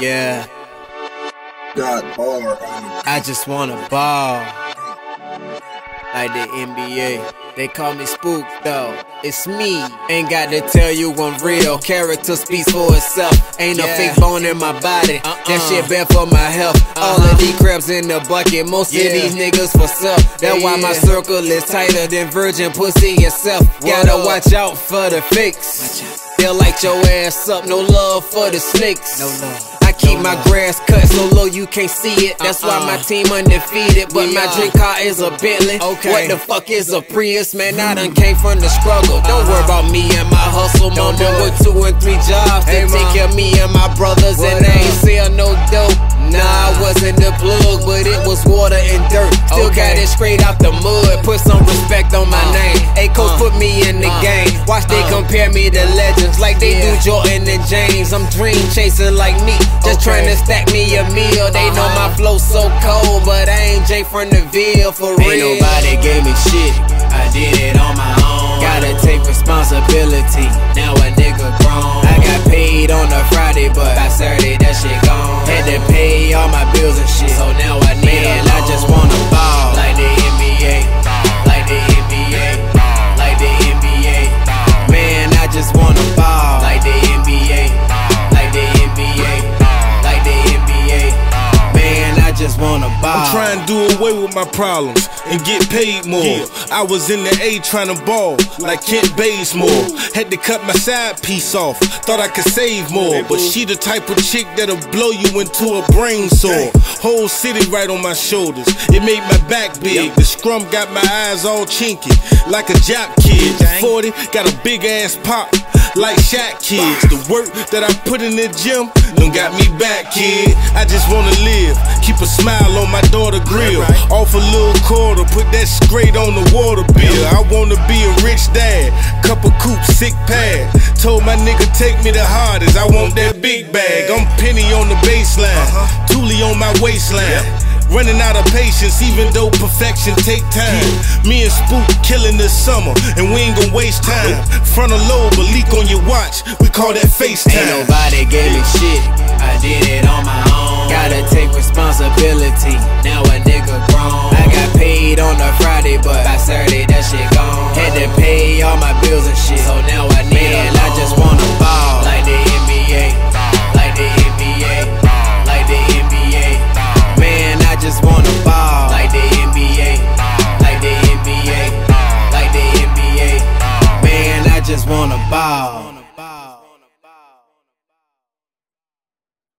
Yeah. Got bar. I just wanna ball. Like the NBA. They call me Spook though. It's me. Ain't got to tell you I'm real. Character speaks for itself. Ain't no fake bone in my body. That shit bad for my health. All of these crabs in the bucket. Most of these niggas for self. That's why my circle is tighter than virgin pussy itself. Gotta watch out for the fakes. They'll light your ass up. No love for the snakes. No love. Keep my grass cut so low you can't see it. That's why my team undefeated. But my drink car is a Bentley. What the fuck is a Prius? Man, I done came from the struggle. Don't worry about me and my hustle. Mama with 2 and 3 jobs to take care of me and my brothers. And they ain't sell no dope. Nah, I wasn't the plug, but it was water and dirt. Still got it straight out the mud. Put some respect on my name. Hey, coach, put me in the game. Watch they compare me to legends like they do Jordan and James. I'm dream chasing like me. Just trying to stack me a meal. They know my flow so cold, but I ain't Jay from the Ville for real. Ain't nobody gave me shit, I did it on my own. Gotta take responsibility, now a nigga grown. I got paid on a Friday, but by Saturday that shit gone. Had to pay all my bills and shit, so now I need it. I just wanna ball like the NBA, like the NBA, like the NBA. Man, I just wanna ball like the NBA, like the NBA. Just wanna buy. I'm trying to do away with my problems and get paid more. I was in the A trying to ball like Kent Bazemore. Had to cut my side piece off. Thought I could save more, but she the type of chick that'll blow you into a brain sore. Whole city right on my shoulders. It made my back big. The scrum got my eyes all chinky like a jock kid. 40 got a big ass pop like Shaq kids. The work that I put in the gym done got me back, kid. I just wanna live. Keep a smile on my daughter grill. Off a little quarter, put that straight on the water bill. I wanna be a rich dad, couple coupe, sick pad. Told my nigga take me the hardest, I want that big bag. I'm Penny on the baseline, Thule on my waistline. Running out of patience, even though perfection take time. Me and Spook killing this summer, and we ain't gon' waste time. Frontal lobe, a leak on your watch, we call that FaceTime. Ain't nobody gave me shit, I did it on my own. Gotta take responsibility, now a nigga grown. I got paid on a Friday, but by Saturday that shit gone. Had to pay all my bills and shit, so now I need it. I just wanna